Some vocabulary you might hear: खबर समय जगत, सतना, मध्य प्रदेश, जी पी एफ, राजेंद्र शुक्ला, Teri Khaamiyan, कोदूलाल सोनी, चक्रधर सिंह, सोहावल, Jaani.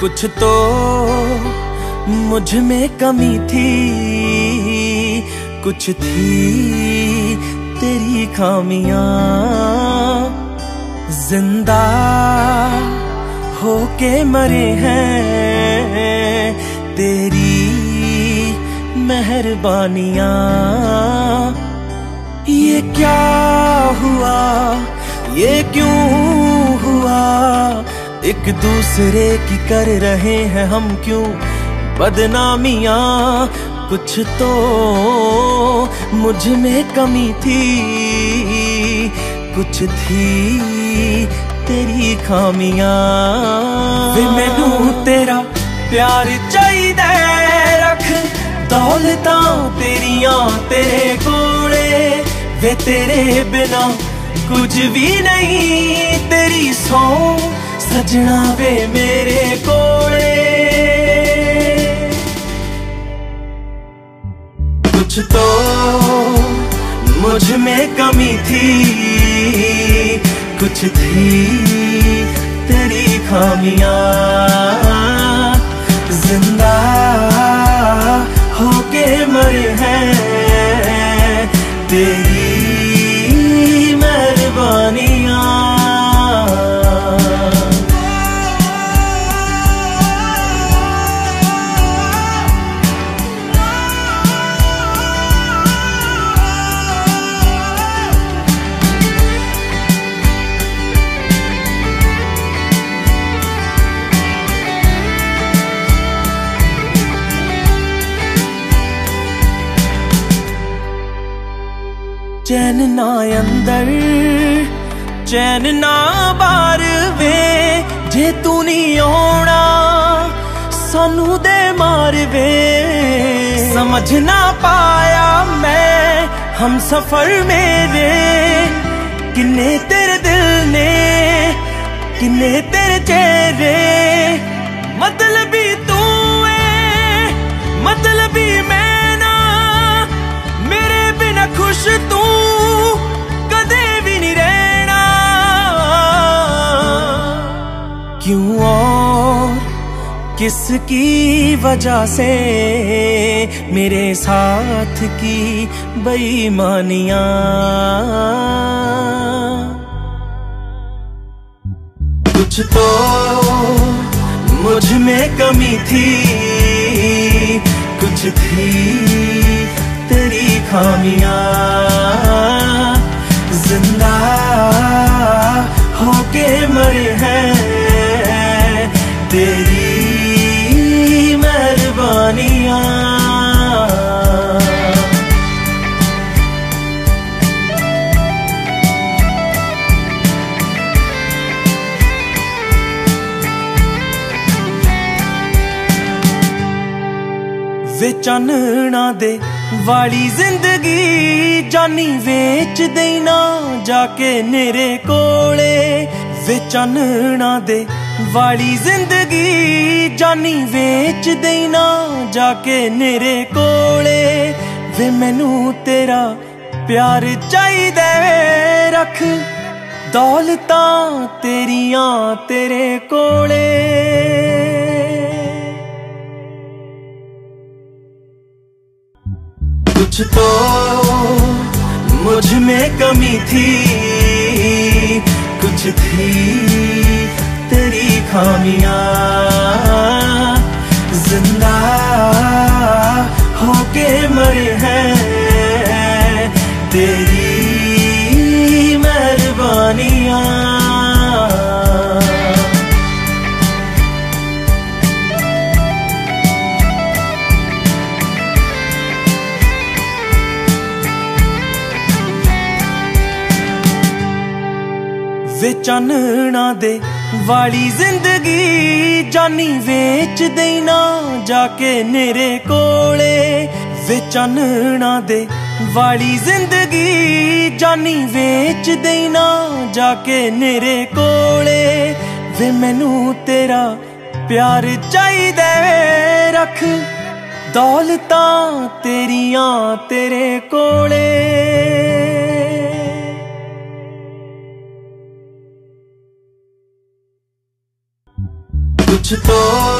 कुछ तो मुझ में कमी थी, कुछ थी तेरी खामियां। जिंदा होके मरे हैं तेरी मेहरबानियां। ये क्या हुआ, ये क्यों हुआ, एक दूसरे की कर रहे हैं हम क्यों बदनामियां। कुछ तो मुझ में कमी थी, कुछ थी तेरी खामियां। वे मैनू तेरा प्यार चाहिदा, रख दौलतां तेरियां तेरे कोले। वे तेरे बिना कुछ भी नहीं, तेरी सौ सजना वे मेरे कोले। कुछ तो मुझ में कमी थी, कुछ थी तेरी खामियां। जिंदा होके मरे हैं तेरी मेहरबानियां। चैन ना अंदर चैन ना बार वे, जे तू नहीं आना सानू दे मार वे। समझ ना पाया मैं हम सफर मेरे, किन्ने तेरे दिल ने किन्ने तेरे चेहरे। मतलब ही तू है, मतलब ही मैं ना, मेरे बिना खुश तू क्यों। और किसकी वजह से मेरे साथ की बेईमानियां। कुछ तो मुझ में कमी थी, कुछ थी तेरी खामियां। जिंदा होके मरे हैं तेरी मेहरबानियां। वे चानना दे वाली जिंदगी जानी बेच देना जाके मेरे कोले। वे चानना दे वाली जिंदगी जानी बेच देना जाके मेरे कोले। वे मैनू तेरा प्यार चाहिदा, रख दौलतां तेरियां तेरे कोले। कुछ तो मुझ में कमी थी, कुछ थी तेरी खामियां। जिंदा होके मरे हैं तेरी मेहरबानियां। वे चानना दे वाली जिंदगी जानी बेच देना जाके मेरे कोले। वे चानना दे वाली जिंदगी जानी बेच देना जाके मेरे कोले। वे मैनू तेरा प्यार चाहिदा, रख दौलतां तेरियां तेरे कोले। कुछ तो